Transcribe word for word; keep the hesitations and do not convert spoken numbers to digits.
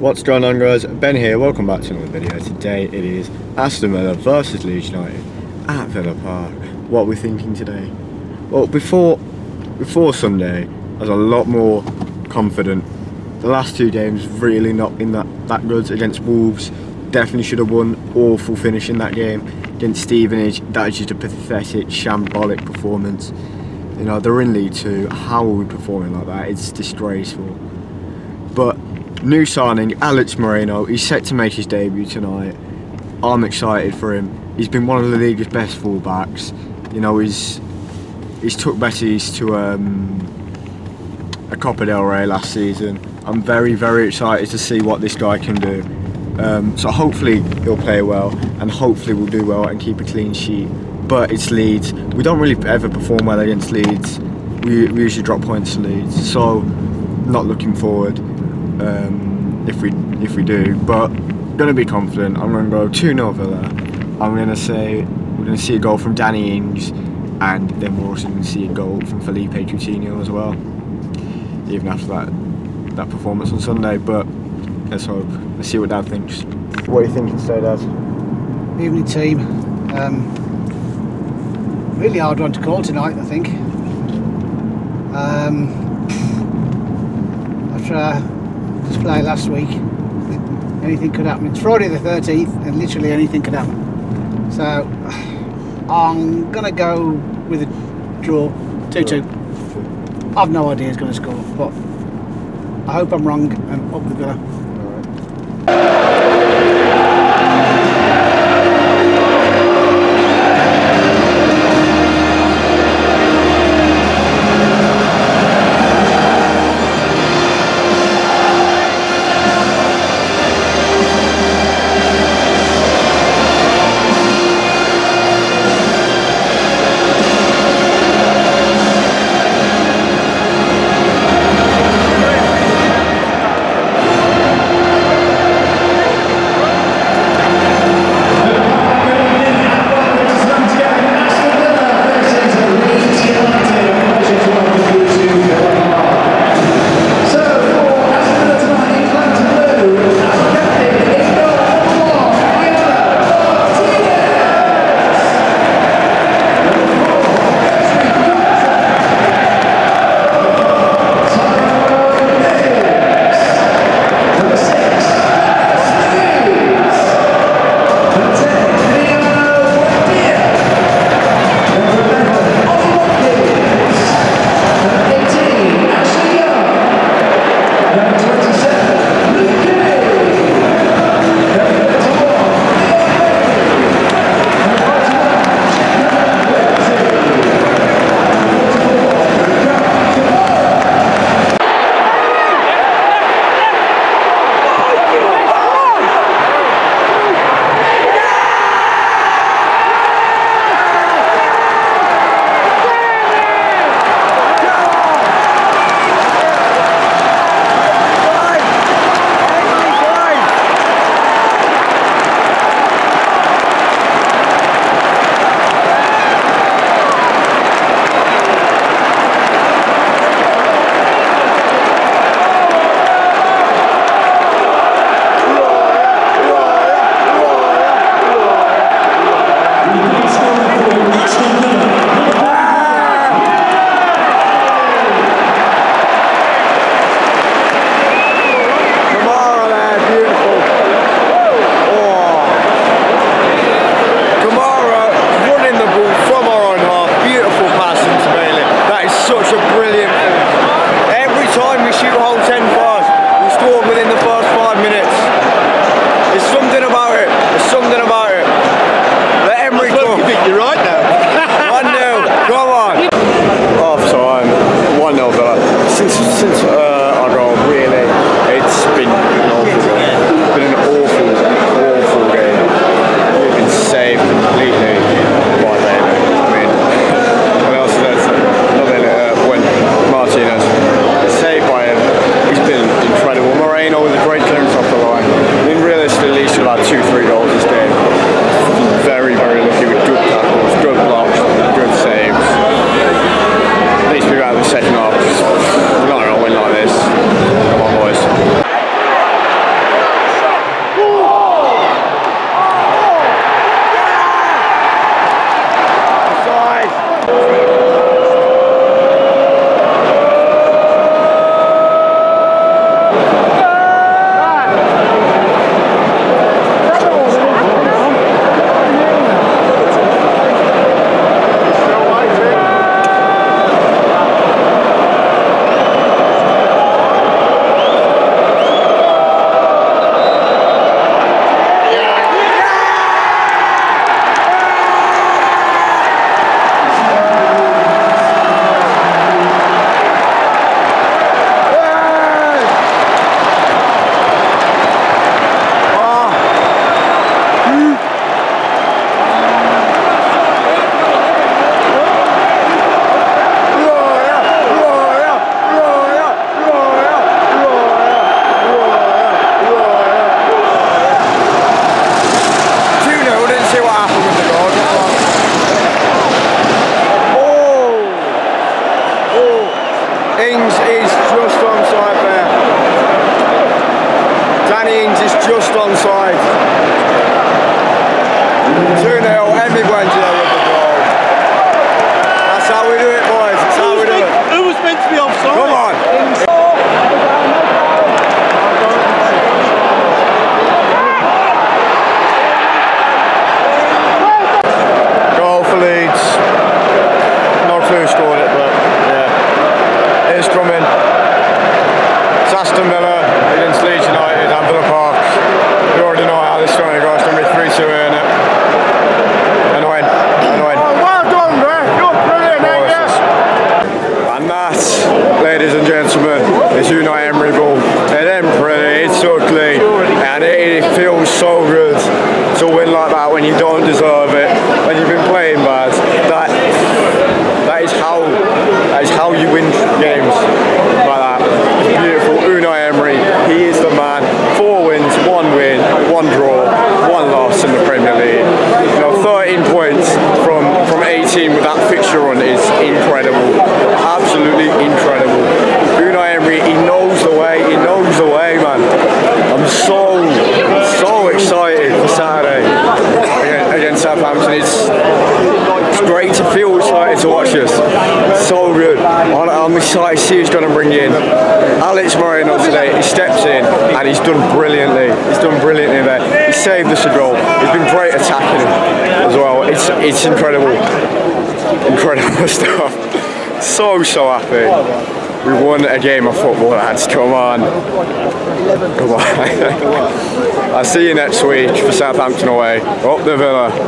What's going on, guys? Ben here. Welcome back to another video. Today it is Aston Villa versus Leeds United at Villa Park. What are we thinking today? Well, before before Sunday, I was a lot more confident. The last two games really not been that that good. Against Wolves, definitely should have won. Awful finish in that game. Against Stevenage, that is just a pathetic, shambolic performance. You know, they're in League Two. How are we performing like that? It's disgraceful. But new signing, Alex Moreno, he's set to make his debut tonight. I'm excited for him. He's been one of the league's best fullbacks. You know, he's he's took Betis to um, a Copa del Rey last season. I'm very, very excited to see what this guy can do. Um, so hopefully he'll play well, and hopefully we'll do well and keep a clean sheet. But it's Leeds. We don't really ever perform well against Leeds. We, we usually drop points to Leeds. So, not looking forward. Um, if we if we do, but gonna be confident. I'm gonna go two nil Villa. I'm gonna say we're gonna see a goal from Danny Ings, and then we're also gonna see a goal from Felipe Coutinho as well. Even after that that performance on Sunday, but let's hope. Let's see what Dad thinks. What are you thinking today, Dad? Evening team. Um, really hard one to call tonight, I think. Um, after. Uh, Play last week, anything could happen. It's Friday the thirteenth, and literally anything could happen. So I'm gonna go with a draw, two two. I've no idea who's gonna score, but I hope I'm wrong and up the Villa. Second half, we're not going to win like this. Come on, boys. just onside. two nil, Emery went in with the ball. That's how we do it, boys. That's how we do it. Who was meant to be offside? Come on. Goal for Leeds. Not who scored it, but yeah. It's coming. It's Aston Villa against Leeds United and Villa Park. You already know how this is going to go. It's going to be three two in it. Annoying. Annoying. Oh, well done, man. You're brilliant, ain't you? And that, ladies and gentlemen, is Unai Emery ball. It ain't pretty, it's ugly, and it, it feels so good to win like that when you don't deserve it, when you've been playing bad. That, that is how, that is how you win games like that. It's beautiful. Unai Emery, he is the man. Four wins, one win, one draw, one loss in the Premier League. You know, thirteen points from, from eighteen with that fixture run is incredible. Absolutely incredible. Unai Emery, he knows the way, he knows the way, man. I'm so, so excited for Saturday against Southampton. It's, it's great to feel excited to watch this. So good. I'm excited to see who's going to bring in. Alex Moreno today, he steps in and he's done brilliantly. He's done brilliantly there. He saved us a goal. He's been great attacking him as well. It's, it's incredible. Incredible stuff. So, so happy. We won a game of football, lads. Come on. Come on. I'll see you next week for Southampton away. Up the Villa.